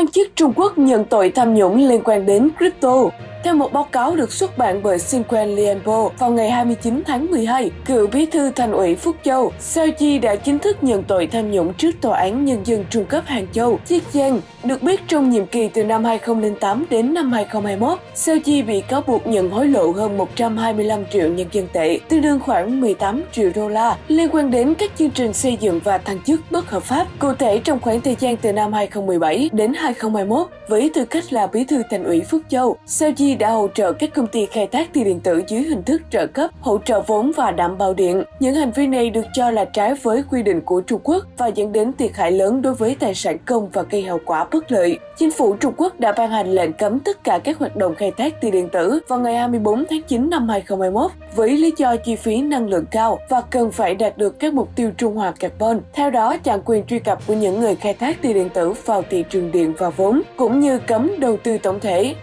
Quan chức Trung Quốc nhận tội tham nhũng liên quan đến crypto. Theo một báo cáo được xuất bản bởi Sinh quen Liampo vào ngày 29 tháng 12, cựu bí thư thành ủy Phúc Châu, Seo-ji đã chính thức nhận tội tham nhũng trước Tòa án Nhân dân Trung cấp Hàng Châu, Chiết Giang. Được biết, trong nhiệm kỳ từ năm 2008 đến năm 2021, Seo-ji bị cáo buộc nhận hối lộ hơn 125 triệu nhân dân tệ, tương đương khoảng 18 triệu đô la, liên quan đến các chương trình xây dựng và thăng chức bất hợp pháp. Cụ thể, trong khoảng thời gian từ năm 2017 đến 2021, với tư cách là bí thư thành ủy Phúc Châu, Seo-ji đã hỗ trợ các công ty khai thác tiền điện tử dưới hình thức trợ cấp, hỗ trợ vốn và đảm bảo điện. Những hành vi này được cho là trái với quy định của Trung Quốc và dẫn đến thiệt hại lớn đối với tài sản công và gây hậu quả bất lợi. Chính phủ Trung Quốc đã ban hành lệnh cấm tất cả các hoạt động khai thác tiền điện tử vào ngày 24 tháng 9 năm 2021 với lý do chi phí năng lượng cao và cần phải đạt được các mục tiêu trung hòa carbon. Theo đó, chặn quyền truy cập của những người khai thác tiền điện tử vào thị trường điện và vốn, cũng như cấm đầu tư tổng thể.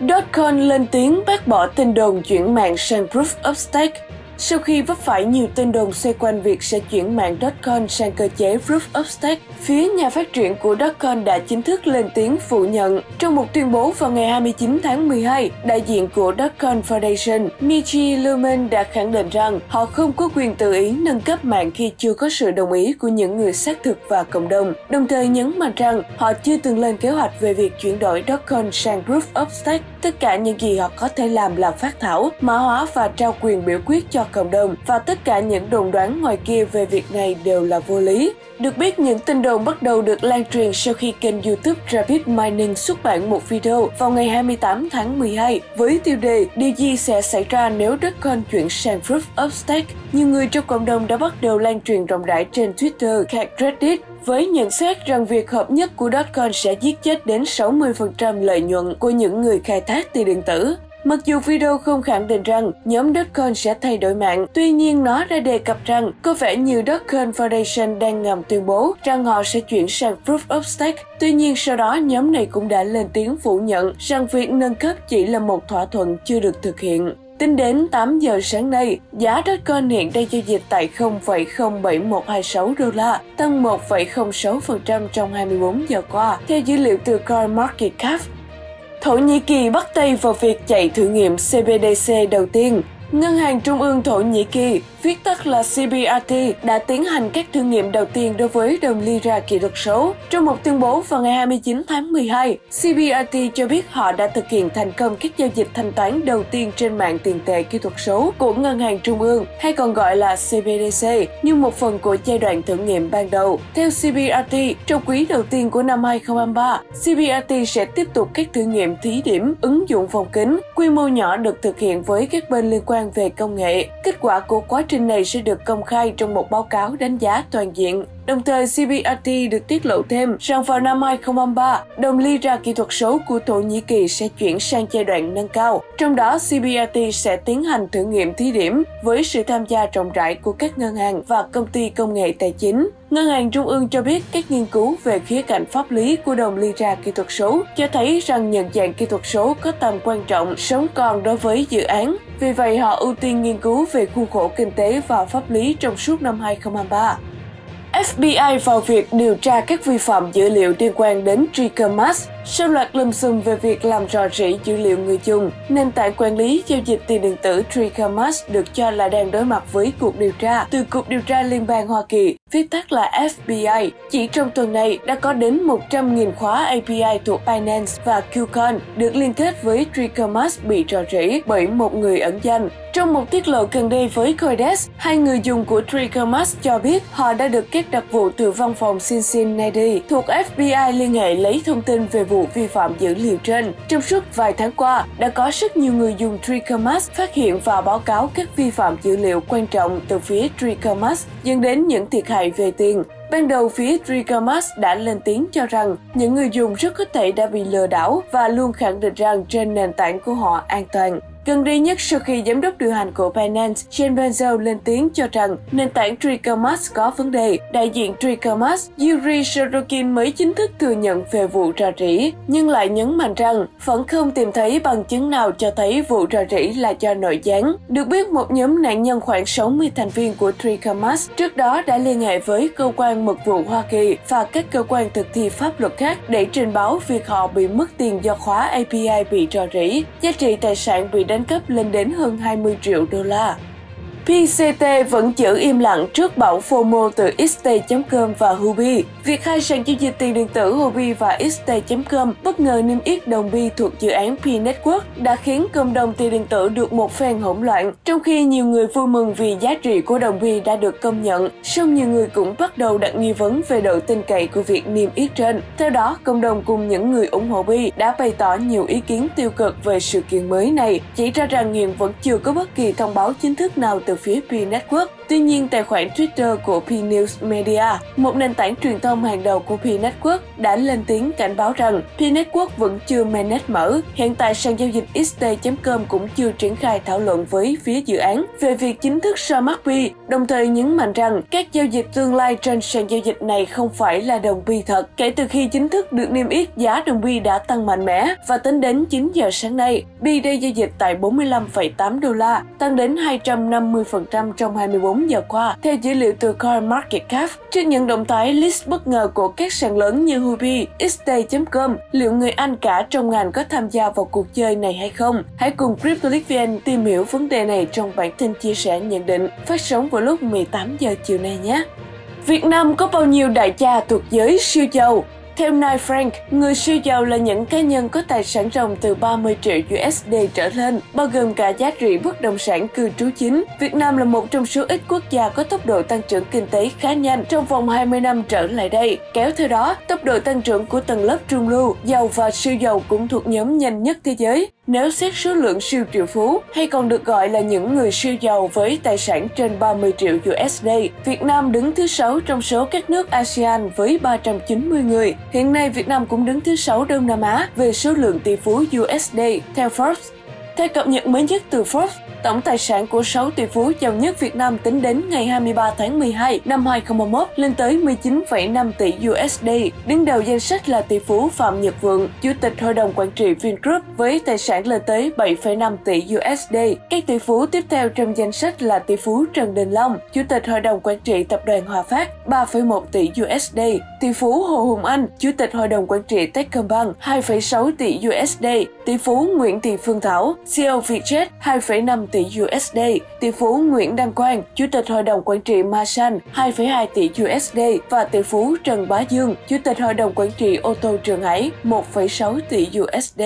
Dogecoin lên tiếng bác bỏ tin đồn chuyển mạng sang Proof of Stake. Sau khi vấp phải nhiều tin đồn xoay quanh việc sẽ chuyển mạng Dogecoin sang cơ chế Proof of Stake, phía nhà phát triển của Dogecoin đã chính thức lên tiếng phủ nhận. Trong một tuyên bố vào ngày 29 tháng 12, đại diện của Dogecoin Foundation, Michi Lumen đã khẳng định rằng họ không có quyền tự ý nâng cấp mạng khi chưa có sự đồng ý của những người xác thực và cộng đồng, đồng thời nhấn mạnh rằng họ chưa từng lên kế hoạch về việc chuyển đổi Dogecoin sang Proof of Stake. Tất cả những gì họ có thể làm là phát thảo, mã hóa và trao quyền biểu quyết cho cộng đồng, và tất cả những đồn đoán ngoài kia về việc này đều là vô lý. Được biết, những tin đồn bắt đầu được lan truyền sau khi kênh YouTube Rapid Mining xuất bản một video vào ngày 28 tháng 12 với tiêu đề "Điều gì sẽ xảy ra nếu Dogecoin chuyển sang Proof of Stake?". Nhiều người trong cộng đồng đã bắt đầu lan truyền rộng rãi trên Twitter, các Reddit, với nhận xét rằng việc hợp nhất của Dogecoin sẽ giết chết đến 60% lợi nhuận của những người khai thác tiền điện tử. Mặc dù video không khẳng định rằng nhóm Dogecoin sẽ thay đổi mạng, tuy nhiên nó đã đề cập rằng có vẻ như Dogecoin Foundation đang ngầm tuyên bố rằng họ sẽ chuyển sang Proof of Stake. Tuy nhiên, sau đó nhóm này cũng đã lên tiếng phủ nhận rằng việc nâng cấp chỉ là một thỏa thuận chưa được thực hiện. Tính đến 8 giờ sáng nay, giá Dogecoin hiện đang giao dịch tại 0,07126 đô la, tăng 1,06% trong 24 giờ qua, theo dữ liệu từ CoinMarketCap. Thổ Nhĩ Kỳ bắt tay vào việc chạy thử nghiệm CBDC đầu tiên. Ngân hàng Trung ương Thổ Nhĩ Kỳ, viết tắt là CBRT, đã tiến hành các thử nghiệm đầu tiên đối với đồng lira kỹ thuật số. Trong một tuyên bố vào ngày 29 tháng 12, CBRT cho biết họ đã thực hiện thành công các giao dịch thanh toán đầu tiên trên mạng tiền tệ kỹ thuật số của Ngân hàng Trung ương, hay còn gọi là CBDC, như một phần của giai đoạn thử nghiệm ban đầu. Theo CBRT, trong quý đầu tiên của năm 2023, CBRT sẽ tiếp tục các thử nghiệm thí điểm ứng dụng vòng kính, quy mô nhỏ được thực hiện với các bên liên quan về công nghệ. Kết quả của quá trình này sẽ được công khai trong một báo cáo đánh giá toàn diện. Đồng thời, CBRT được tiết lộ thêm rằng vào năm 2023, đồng lira kỹ thuật số của Thổ Nhĩ Kỳ sẽ chuyển sang giai đoạn nâng cao. Trong đó, CBRT sẽ tiến hành thử nghiệm thí điểm với sự tham gia rộng rãi của các ngân hàng và công ty công nghệ tài chính. Ngân hàng Trung ương cho biết các nghiên cứu về khía cạnh pháp lý của đồng lira kỹ thuật số cho thấy rằng nhận dạng kỹ thuật số có tầm quan trọng sống còn đối với dự án. Vì vậy, họ ưu tiên nghiên cứu về khuôn khổ kinh tế và pháp lý trong suốt năm 2023. FBI vào việc điều tra các vi phạm dữ liệu liên quan đến 3Commas. Sau loạt lùm xùm về việc làm rò rỉ dữ liệu người dùng, nền tảng quản lý giao dịch tiền điện tử 3Commas được cho là đang đối mặt với cuộc điều tra từ Cục Điều tra Liên bang Hoa Kỳ, viết tắt là FBI. Chỉ trong tuần này, đã có đến 100.000 khóa API thuộc Binance và KuCoin được liên kết với 3Commas bị rò rỉ bởi một người ẩn danh. Trong một tiết lộ gần đây với Coindesk, hai người dùng của 3Commas cho biết họ đã được các đặc vụ từ văn phòng Cincinnati thuộc FBI liên hệ lấy thông tin về vụ vi phạm dữ liệu trên. Trong suốt vài tháng qua, đã có rất nhiều người dùng 3Commas phát hiện và báo cáo các vi phạm dữ liệu quan trọng từ phía 3Commas, dẫn đến những thiệt hại về tiền. Ban đầu, phía 3Commas đã lên tiếng cho rằng những người dùng rất có thể đã bị lừa đảo và luôn khẳng định rằng trên nền tảng của họ an toàn. Gần đây nhất sau khi giám đốc điều hành của Binance, James Benzel lên tiếng cho rằng nền tảng 3Commas có vấn đề. Đại diện 3Commas, Yuri Sorokin mới chính thức thừa nhận về vụ rò rỉ, nhưng lại nhấn mạnh rằng vẫn không tìm thấy bằng chứng nào cho thấy vụ rò rỉ là do nội gián. Được biết, một nhóm nạn nhân khoảng 60 thành viên của 3Commas trước đó đã liên hệ với cơ quan mật vụ Hoa Kỳ và các cơ quan thực thi pháp luật khác để trình báo việc họ bị mất tiền do khóa API bị rò rỉ. Giá trị tài sản bị đánh cắp lên đến hơn 20 triệu đô la. PCT vẫn giữ im lặng trước bão FOMO từ XT.com và Huobi. Việc hai sàn giao dịch tiền điện tử Huobi và XT.com bất ngờ niêm yết đồng bi thuộc dự án P Network đã khiến cộng đồng tiền điện tử được một phen hỗn loạn. Trong khi nhiều người vui mừng vì giá trị của đồng bi đã được công nhận, song nhiều người cũng bắt đầu đặt nghi vấn về độ tin cậy của việc niêm yết trên. Theo đó, cộng đồng cùng những người ủng hộ bi đã bày tỏ nhiều ý kiến tiêu cực về sự kiện mới này, chỉ ra rằng hiện vẫn chưa có bất kỳ thông báo chính thức nào từ phía P Network. Tuy nhiên, tài khoản Twitter của P-News Media, một nền tảng truyền thông hàng đầu của P Network, đã lên tiếng cảnh báo rằng P Network vẫn chưa mainnet mở. Hiện tại, sàn giao dịch XT.com cũng chưa triển khai thảo luận với phía dự án về việc chính thức ra mắt Pi, đồng thời nhấn mạnh rằng các giao dịch tương lai trên sàn giao dịch này không phải là đồng Pi thật. Kể từ khi chính thức được niêm yết, giá đồng Pi đã tăng mạnh mẽ và tính đến 9 giờ sáng nay, Pi đã giao dịch tại 45,8 đô la, tăng đến 250% trong 24 giờ qua, theo dữ liệu từ CoinMarketCap. Trước những động thái list bất ngờ của các sàn lớn như Huobi, XT.com, liệu người Anh cả trong ngành có tham gia vào cuộc chơi này hay không? Hãy cùng CryptoLeaks.vn tìm hiểu vấn đề này trong bản tin chia sẻ nhận định phát sóng vào lúc 18 giờ chiều nay nhé. Việt Nam có bao nhiêu đại gia thuộc giới siêu giàu? Theo Knight Frank, người siêu giàu là những cá nhân có tài sản ròng từ 30 triệu USD trở lên, bao gồm cả giá trị bất động sản cư trú chính. Việt Nam là một trong số ít quốc gia có tốc độ tăng trưởng kinh tế khá nhanh trong vòng 20 năm trở lại đây. Kéo theo đó, tốc độ tăng trưởng của tầng lớp trung lưu, giàu và siêu giàu cũng thuộc nhóm nhanh nhất thế giới. Nếu xét số lượng siêu triệu phú, hay còn được gọi là những người siêu giàu với tài sản trên 30 triệu USD, Việt Nam đứng thứ 6 trong số các nước ASEAN với 390 người. Hiện nay, Việt Nam cũng đứng thứ 6 Đông Nam Á về số lượng tỷ phú USD, theo Forbes. Theo cập nhật mới nhất từ Forbes, tổng tài sản của 6 tỷ phú giàu nhất Việt Nam tính đến ngày 23 tháng 12 năm 2021 lên tới 19,5 tỷ USD. Đứng đầu danh sách là tỷ phú Phạm Nhật Vượng, Chủ tịch Hội đồng Quản trị Vingroup với tài sản lên tới 7,5 tỷ USD. Các tỷ phú tiếp theo trong danh sách là tỷ phú Trần Đình Long, Chủ tịch Hội đồng Quản trị Tập đoàn Hòa Phát, 3,1 tỷ USD. Tỷ phú Hồ Hùng Anh, Chủ tịch Hội đồng Quản trị Techcombank, 2,6 tỷ USD. Tỷ phú Nguyễn Thị Phương Thảo, CEO Vietjet, 2,5 tỷ USD. Tỷ phú Nguyễn Đăng Quang, Chủ tịch Hội đồng Quản trị Masan, 2,2 tỷ USD. Và tỷ phú Trần Bá Dương, Chủ tịch Hội đồng Quản trị Ô tô Trường Hải, 1,6 tỷ USD.